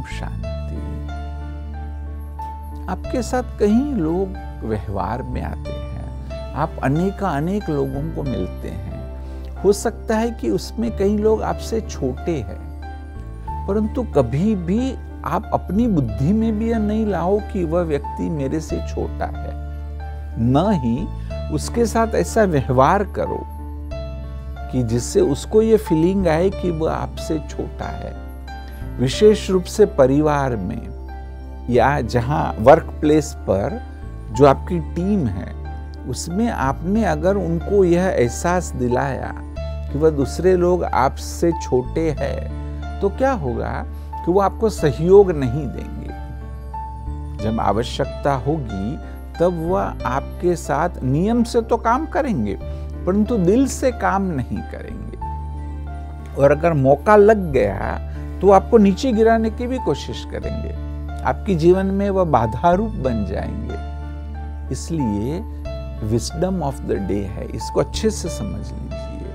ओम शांति। आपके साथ कई लोग व्यवहार में आते हैं, आप अनेक लोगों को मिलते हैं। हो सकता है कि उसमें कई लोग आपसे छोटे हैं, परंतु कभी भी आप अपनी बुद्धि में भी यह नहीं लाओ कि वह व्यक्ति मेरे से छोटा है, न ही उसके साथ ऐसा व्यवहार करो कि जिससे उसको ये फीलिंग आए कि वह आपसे छोटा है। विशेष रूप से परिवार में या जहाँ वर्क प्लेस पर जो आपकी टीम है, उसमें आपने अगर उनको यह एहसास दिलाया कि वह दूसरे लोग आपसे छोटे हैं, तो क्या होगा कि वो आपको सहयोग नहीं देंगे। जब आवश्यकता होगी तब वह आपके साथ नियम से तो काम करेंगे, परंतु दिल से काम नहीं करेंगे। और अगर मौका लग गया तो आपको नीचे गिराने की भी कोशिश करेंगे, आपके जीवन में वह बाधा रूप बन जाएंगे। इसलिए विजडम ऑफ द डे है, इसको अच्छे से समझ लीजिए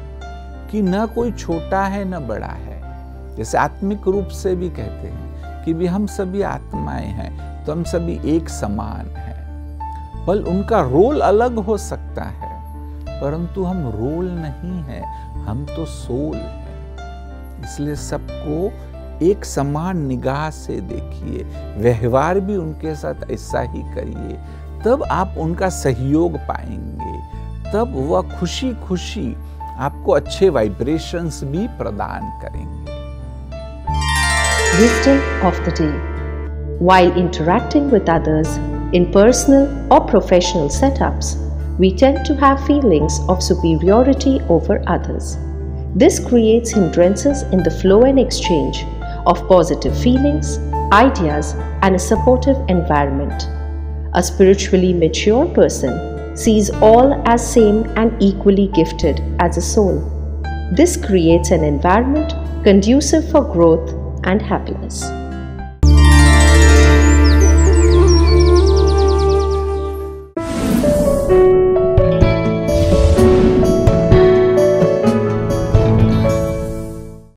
कि ना कोई छोटा है ना बड़ा है। जैसे आत्मिक रूप से भी कहते हैं कि भी हम सभी आत्माएं हैं, तो हम सभी एक समान हैं। बल उनका रोल अलग हो सकता है, परंतु हम रोल नहीं है, हम तो सोल है। इसलिए सबको एक समान निगाह से देखिए, व्यवहार भी उनके साथ ऐसा ही करिए, तब आप उनका सहयोग पाएंगे, तब वह खुशी खुशी आपको अच्छे वाइब्रेशंस भी प्रदान करेंगे। Wisdom of the day. While interacting with others in personal or professional setups, we tend to have feelings of superiority over others. This creates hindrances in the flow and exchange of positive feelings, ideas, and a supportive environment. A spiritually mature person sees all as same and equally gifted as a soul. This creates an environment conducive for growth and happiness.